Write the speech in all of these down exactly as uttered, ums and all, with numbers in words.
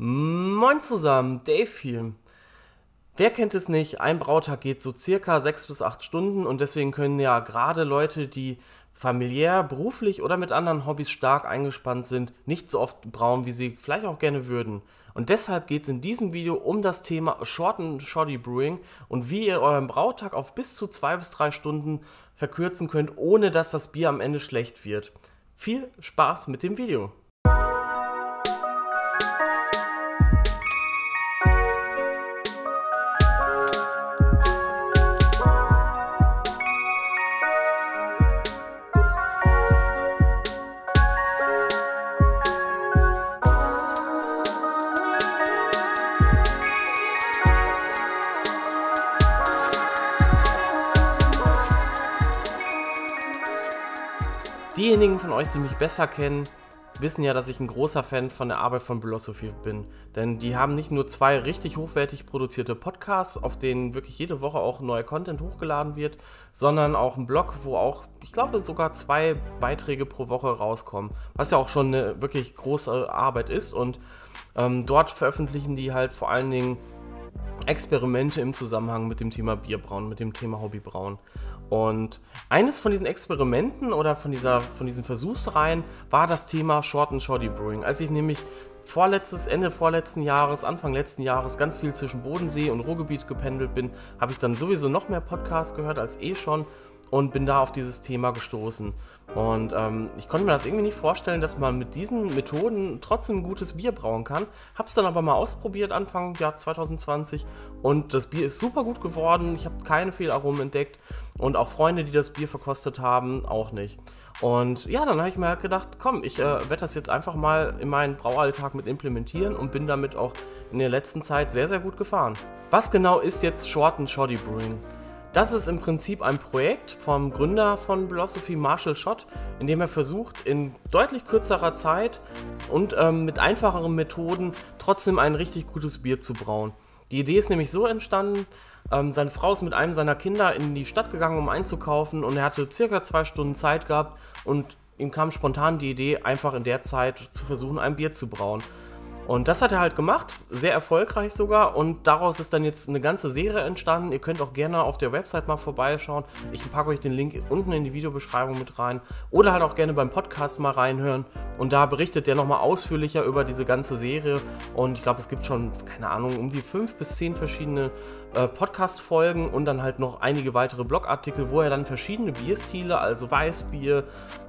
Moin zusammen, Dave hier. Wer kennt es nicht, ein Brautag geht so circa sechs bis acht Stunden und deswegen können ja gerade Leute, die familiär, beruflich oder mit anderen Hobbys stark eingespannt sind, nicht so oft brauen, wie sie vielleicht auch gerne würden. Und deshalb geht es in diesem Video um das Thema Short and Shoddy Brewing und wie ihr euren Brautag auf bis zu zwei bis drei Stunden verkürzen könnt, ohne dass das Bier am Ende schlecht wird. Viel Spaß mit dem Video! Diejenigen von euch, die mich besser kennen, wissen ja, dass ich ein großer Fan von der Arbeit von Brulosophy bin. Denn die haben nicht nur zwei richtig hochwertig produzierte Podcasts, auf denen wirklich jede Woche auch neuer Content hochgeladen wird, sondern auch einen Blog, wo auch, ich glaube, sogar zwei Beiträge pro Woche rauskommen. Was ja auch schon eine wirklich große Arbeit ist. Und ähm, dort veröffentlichen die halt vor allen Dingen Experimente im Zusammenhang mit dem Thema Bierbrauen, mit dem Thema Hobbybrauen. Und eines von diesen Experimenten oder von, dieser, von diesen Versuchsreihen war das Thema Short and Shoddy Brewing. Als ich nämlich vorletztes, Ende vorletzten Jahres, Anfang letzten Jahres ganz viel zwischen Bodensee und Ruhrgebiet gependelt bin, habe ich dann sowieso noch mehr Podcasts gehört als eh schon und bin da auf dieses Thema gestoßen. Und ähm, ich konnte mir das irgendwie nicht vorstellen, dass man mit diesen Methoden trotzdem gutes Bier brauen kann. Hab's dann aber mal ausprobiert Anfang Jahr zwanzig zwanzig und das Bier ist super gut geworden. Ich habe keine Fehlaromen entdeckt und auch Freunde, die das Bier verkostet haben, auch nicht. Und ja, dann habe ich mir halt gedacht, komm, ich äh, werde das jetzt einfach mal in meinen Braualltag mit implementieren und bin damit auch in der letzten Zeit sehr, sehr gut gefahren. Was genau ist jetzt Short and Shoddy Brewing? Das ist im Prinzip ein Projekt vom Gründer von Brulosophy, Marshall Schott, in dem er versucht, in deutlich kürzerer Zeit und ähm, mit einfacheren Methoden trotzdem ein richtig gutes Bier zu brauen. Die Idee ist nämlich so entstanden, ähm, seine Frau ist mit einem seiner Kinder in die Stadt gegangen, um einzukaufen und er hatte circa zwei Stunden Zeit gehabt und ihm kam spontan die Idee, einfach in der Zeit zu versuchen, ein Bier zu brauen. Und das hat er halt gemacht, sehr erfolgreich sogar, und daraus ist dann jetzt eine ganze Serie entstanden. Ihr könnt auch gerne auf der Website mal vorbeischauen. Ich packe euch den Link unten in die Videobeschreibung mit rein oder halt auch gerne beim Podcast mal reinhören. Und da berichtet der nochmal ausführlicher über diese ganze Serie und ich glaube, es gibt schon, keine Ahnung, um die fünf bis zehn verschiedene äh, Podcast-Folgen und dann halt noch einige weitere Blogartikel, wo er dann verschiedene Bierstile, also Weißbier,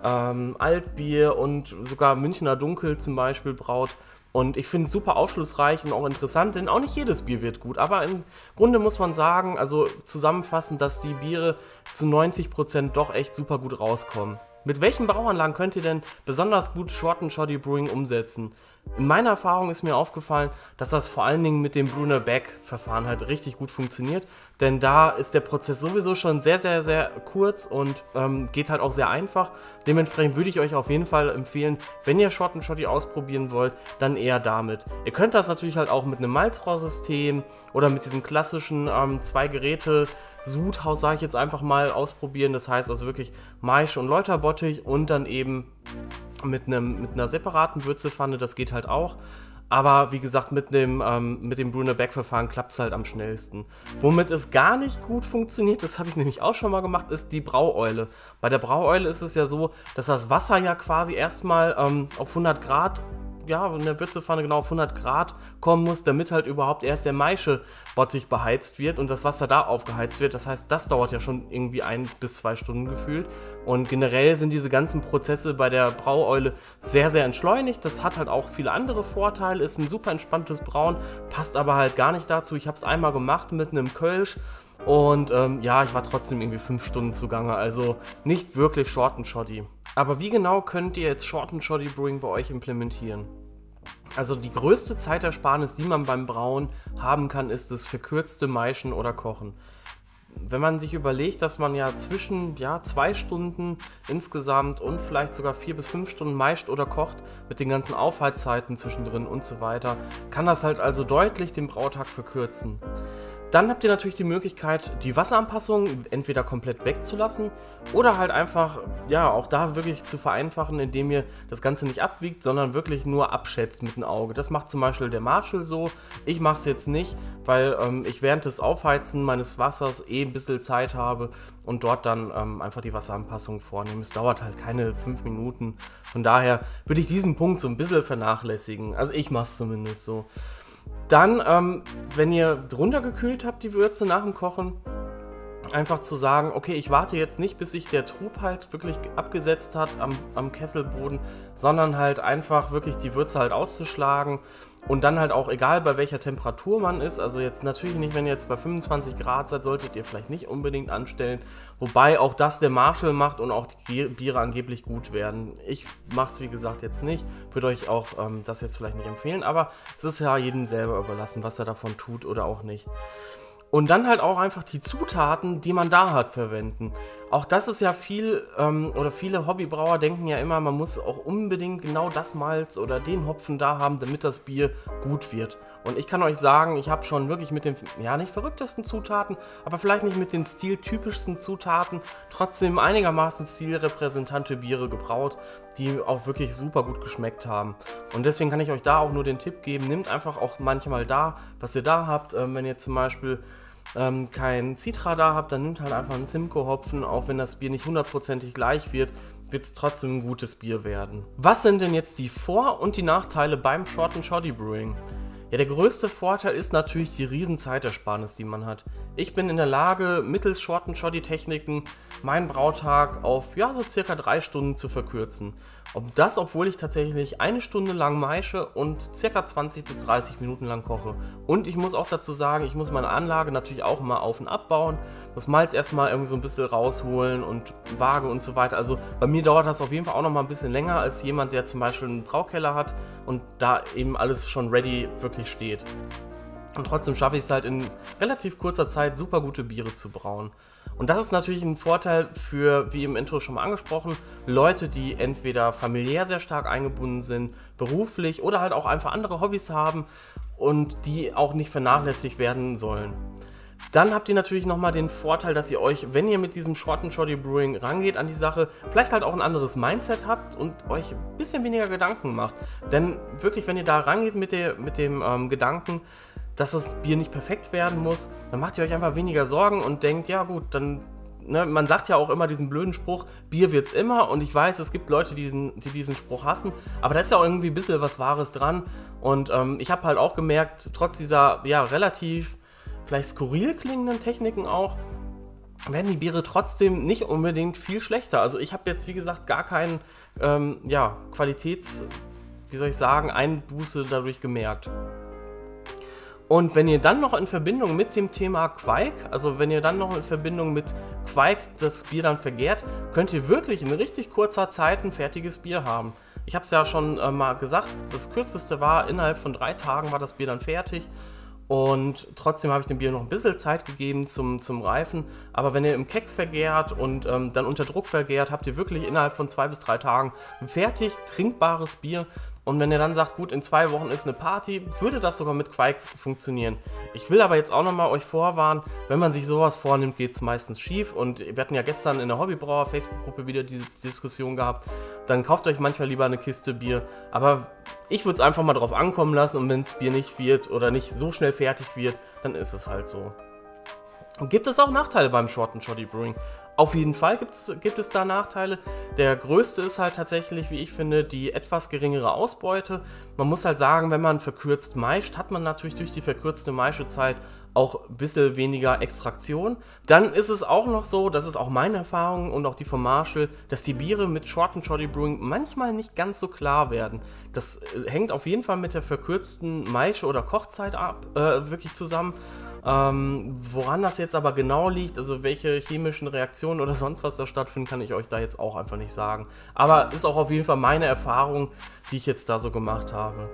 ähm, Altbier und sogar Münchner Dunkel zum Beispiel braut. Und ich finde es super aufschlussreich und auch interessant, denn auch nicht jedes Bier wird gut. Aber im Grunde muss man sagen, also zusammenfassend, dass die Biere zu neunzig Prozent doch echt super gut rauskommen. Mit welchen Brauanlagen könnt ihr denn besonders gut Short and Shoddy Brewing umsetzen? In meiner Erfahrung ist mir aufgefallen, dass das vor allen Dingen mit dem Brunner-Back-Verfahren halt richtig gut funktioniert, denn da ist der Prozess sowieso schon sehr, sehr, sehr kurz und ähm, geht halt auch sehr einfach. Dementsprechend würde ich euch auf jeden Fall empfehlen, wenn ihr Short and Shoddy ausprobieren wollt, dann eher damit. Ihr könnt das natürlich halt auch mit einem Malzrohrsystem oder mit diesem klassischen ähm, Zwei-Geräte-Sudhaus, sage ich jetzt einfach mal, ausprobieren. Das heißt also wirklich Maische und Läuterbottich und dann eben mit, einem, mit einer separaten Würzelpfanne, das geht halt auch. Aber wie gesagt, mit dem, ähm, mit dem Brunner-Back-Verfahren klappt es halt am schnellsten. Womit es gar nicht gut funktioniert, das habe ich nämlich auch schon mal gemacht, ist die Braueule. Bei der Braueule ist es ja so, dass das Wasser ja quasi erstmal ähm, auf hundert Grad, ja, in der Würzelpfanne genau auf hundert Grad kommen muss, damit halt überhaupt erst der Maischebottich beheizt wird und das Wasser da aufgeheizt wird. Das heißt, das dauert ja schon irgendwie ein bis zwei Stunden gefühlt. Und generell sind diese ganzen Prozesse bei der Braueule sehr, sehr entschleunigt. Das hat halt auch viele andere Vorteile, ist ein super entspanntes Brauen, passt aber halt gar nicht dazu. Ich habe es einmal gemacht mit einem Kölsch und ähm, ja, ich war trotzdem irgendwie fünf Stunden zugange, also nicht wirklich Short and Shoddy. Aber wie genau könnt ihr jetzt Short and Shoddy Brewing bei euch implementieren? Also die größte Zeitersparnis, die man beim Brauen haben kann, ist das verkürzte Maischen oder Kochen. Wenn man sich überlegt, dass man ja zwischen ja, zwei Stunden insgesamt und vielleicht sogar vier bis fünf Stunden maischt oder kocht, mit den ganzen Aufheizzeiten zwischendrin und so weiter, kann das halt also deutlich den Brautag verkürzen. Dann habt ihr natürlich die Möglichkeit, die Wasseranpassung entweder komplett wegzulassen oder halt einfach, ja, auch da wirklich zu vereinfachen, indem ihr das Ganze nicht abwiegt, sondern wirklich nur abschätzt mit dem Auge. Das macht zum Beispiel der Marshall so. Ich mache es jetzt nicht, weil ähm, ich während des Aufheizen meines Wassers eh ein bisschen Zeit habe und dort dann ähm, einfach die Wasseranpassung vornehmen. Es dauert halt keine fünf Minuten. Von daher würde ich diesen Punkt so ein bisschen vernachlässigen. Also ich mache es zumindest so. Dann, ähm, wenn ihr drunter gekühlt habt, die Würze nach dem Kochen, einfach zu sagen, okay, ich warte jetzt nicht, bis sich der Trub halt wirklich abgesetzt hat am, am Kesselboden, sondern halt einfach wirklich die Würze halt auszuschlagen und dann halt auch egal bei welcher Temperatur man ist, also jetzt natürlich nicht, wenn ihr jetzt bei fünfundzwanzig Grad seid, solltet ihr vielleicht nicht unbedingt anstellen, wobei auch das der Marshall macht und auch die Biere angeblich gut werden. Ich mache es wie gesagt jetzt nicht, würde euch auch ähm, das jetzt vielleicht nicht empfehlen, aber es ist ja jedem selber überlassen, was er davon tut oder auch nicht. Und dann halt auch einfach die Zutaten, die man da hat, verwenden. Auch das ist ja viel, ähm, oder viele Hobbybrauer denken ja immer, man muss auch unbedingt genau das Malz oder den Hopfen da haben, damit das Bier gut wird. Und ich kann euch sagen, ich habe schon wirklich mit den, ja nicht verrücktesten Zutaten, aber vielleicht nicht mit den stiltypischsten Zutaten, trotzdem einigermaßen stilrepräsentante Biere gebraut, die auch wirklich super gut geschmeckt haben. Und deswegen kann ich euch da auch nur den Tipp geben, nehmt einfach auch manchmal da, was ihr da habt, ähm, wenn ihr zum Beispiel Ähm, kein Citra da habt, dann nimmt halt einfach einen Simcoe-Hopfen, auch wenn das Bier nicht hundertprozentig gleich wird, wird es trotzdem ein gutes Bier werden. Was sind denn jetzt die Vor- und die Nachteile beim Short-and-Shoddy-Brewing? Ja, der größte Vorteil ist natürlich die riesen Zeitersparnis, die man hat. Ich bin in der Lage, mittels Short-and-Shoddy-Techniken meinen Brautag auf ja, so circa drei Stunden zu verkürzen. Ob das, obwohl ich tatsächlich eine Stunde lang maische und circa zwanzig bis dreißig Minuten lang koche. Und ich muss auch dazu sagen, ich muss meine Anlage natürlich auch mal auf und abbauen, das Malz erstmal irgendwie so ein bisschen rausholen und Waage und so weiter. Also bei mir dauert das auf jeden Fall auch noch mal ein bisschen länger als jemand, der zum Beispiel einen Braukeller hat und da eben alles schon ready wirklich steht. Und trotzdem schaffe ich es halt in relativ kurzer Zeit super gute Biere zu brauen. Und das ist natürlich ein Vorteil für, wie im Intro schon mal angesprochen, Leute, die entweder familiär sehr stark eingebunden sind, beruflich oder halt auch einfach andere Hobbys haben und die auch nicht vernachlässigt werden sollen. Dann habt ihr natürlich nochmal den Vorteil, dass ihr euch, wenn ihr mit diesem Short-and-Shoddy-Brewing rangeht an die Sache, vielleicht halt auch ein anderes Mindset habt und euch ein bisschen weniger Gedanken macht. Denn wirklich, wenn ihr da rangeht mit, der, mit dem ähm, Gedanken, dass das Bier nicht perfekt werden muss, dann macht ihr euch einfach weniger Sorgen und denkt, ja gut, dann, ne, man sagt ja auch immer diesen blöden Spruch, Bier wird's immer, und ich weiß, es gibt Leute, die diesen, die diesen Spruch hassen, aber da ist ja auch irgendwie ein bisschen was Wahres dran, und ähm, ich habe halt auch gemerkt, trotz dieser, ja, relativ vielleicht skurril klingenden Techniken auch, werden die Biere trotzdem nicht unbedingt viel schlechter. Also ich habe jetzt, wie gesagt, gar keinen, ähm, ja, Qualitäts, wie soll ich sagen, Einbuße dadurch gemerkt. Und wenn ihr dann noch in Verbindung mit dem Thema Quake, also wenn ihr dann noch in Verbindung mit Quake das Bier dann vergärt, könnt ihr wirklich in richtig kurzer Zeit ein fertiges Bier haben. Ich habe es ja schon äh, mal gesagt, das kürzeste war, innerhalb von drei Tagen war das Bier dann fertig. Und trotzdem habe ich dem Bier noch ein bisschen Zeit gegeben zum, zum Reifen. Aber wenn ihr im Keck vergärt und ähm, dann unter Druck vergärt, habt ihr wirklich innerhalb von zwei bis drei Tagen ein fertig trinkbares Bier. Und wenn ihr dann sagt, gut, in zwei Wochen ist eine Party, würde das sogar mit Quake funktionieren. Ich will aber jetzt auch nochmal euch vorwarnen, wenn man sich sowas vornimmt, geht es meistens schief. Und wir hatten ja gestern in der Hobbybrauer-Facebook-Gruppe wieder diese Diskussion gehabt. Dann kauft euch manchmal lieber eine Kiste Bier. Aber ich würde es einfach mal drauf ankommen lassen, und wenn das Bier nicht wird oder nicht so schnell fertig wird, dann ist es halt so. Gibt es auch Nachteile beim Short-and-Shoddy-Brewing? Auf jeden Fall gibt's, gibt es da Nachteile. Der größte ist halt tatsächlich, wie ich finde, die etwas geringere Ausbeute. Man muss halt sagen, wenn man verkürzt maischt, hat man natürlich durch die verkürzte Maischezeit auch ein bisschen weniger Extraktion. Dann ist es auch noch so, das ist auch meine Erfahrung und auch die von Marshall, dass die Biere mit Short-and-Shoddy Brewing manchmal nicht ganz so klar werden. Das hängt auf jeden Fall mit der verkürzten Maische- oder Kochzeit ab, äh, wirklich zusammen. Ähm, woran das jetzt aber genau liegt, also welche chemischen Reaktionen oder sonst was da stattfinden, kann ich euch da jetzt auch einfach nicht sagen. Aber ist auch auf jeden Fall meine Erfahrung, die ich jetzt da so gemacht habe.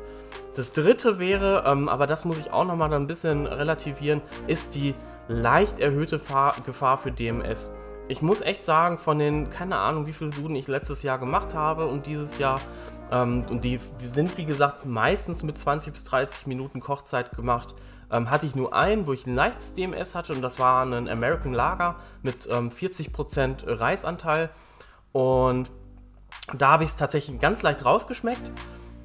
Das dritte wäre, ähm, aber das muss ich auch nochmal ein bisschen relativieren, ist die leicht erhöhte Gefahr für D M S. ich muss echt sagen, von den, keine Ahnung, wie viele Suden ich letztes Jahr gemacht habe und dieses Jahr, ähm, und die sind, wie gesagt, meistens mit zwanzig bis dreißig Minuten Kochzeit gemacht, ähm, hatte ich nur einen, wo ich ein leichtes D M S hatte, und das war ein American Lager mit ähm, vierzig Prozent Reisanteil, und da habe ich es tatsächlich ganz leicht rausgeschmeckt.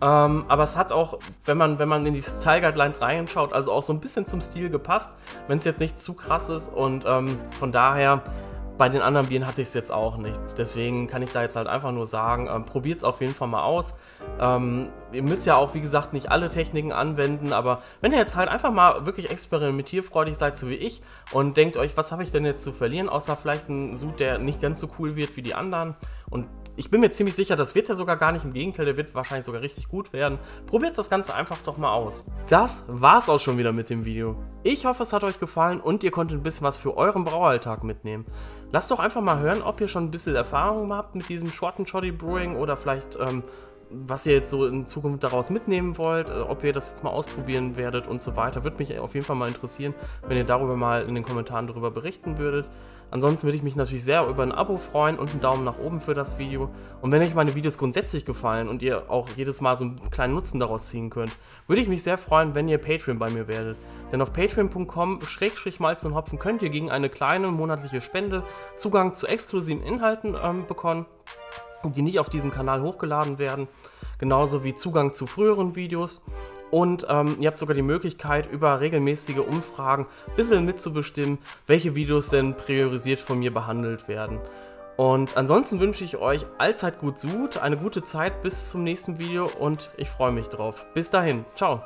Ähm, aber es hat auch, wenn man, wenn man in die Style Guidelines reinschaut, also auch so ein bisschen zum Stil gepasst, wenn es jetzt nicht zu krass ist, und ähm, von daher, bei den anderen Bieren hatte ich es jetzt auch nicht. Deswegen kann ich da jetzt halt einfach nur sagen, ähm, probiert es auf jeden Fall mal aus. Ähm, ihr müsst ja auch, wie gesagt, nicht alle Techniken anwenden, aber wenn ihr jetzt halt einfach mal wirklich experimentierfreudig seid, so wie ich, und denkt euch, was habe ich denn jetzt zu verlieren, außer vielleicht ein Sud, der nicht ganz so cool wird wie die anderen, und ich bin mir ziemlich sicher, das wird er sogar gar nicht, im Gegenteil, der wird wahrscheinlich sogar richtig gut werden. Probiert das Ganze einfach doch mal aus. Das war's auch schon wieder mit dem Video. Ich hoffe, es hat euch gefallen und ihr konntet ein bisschen was für euren Braualltag mitnehmen. Lasst doch einfach mal hören, ob ihr schon ein bisschen Erfahrung habt mit diesem Short-and-Shoddy-Brewing oder vielleicht, ähm, was ihr jetzt so in Zukunft daraus mitnehmen wollt, ob ihr das jetzt mal ausprobieren werdet und so weiter. Würde mich auf jeden Fall mal interessieren, wenn ihr darüber mal in den Kommentaren darüber berichten würdet. Ansonsten würde ich mich natürlich sehr über ein Abo freuen und einen Daumen nach oben für das Video. Und wenn euch meine Videos grundsätzlich gefallen und ihr auch jedes Mal so einen kleinen Nutzen daraus ziehen könnt, würde ich mich sehr freuen, wenn ihr Patreon bei mir werdet. Denn auf patreon punkt com schrägstrich malz und hopfen könnt ihr gegen eine kleine monatliche Spende Zugang zu exklusiven Inhalten ähm, bekommen, die nicht auf diesem Kanal hochgeladen werden, genauso wie Zugang zu früheren Videos, und ähm, ihr habt sogar die Möglichkeit, über regelmäßige Umfragen ein bisschen mitzubestimmen, welche Videos denn priorisiert von mir behandelt werden. Und ansonsten wünsche ich euch allzeit gut Sud, eine gute Zeit bis zum nächsten Video, und ich freue mich drauf. Bis dahin, ciao!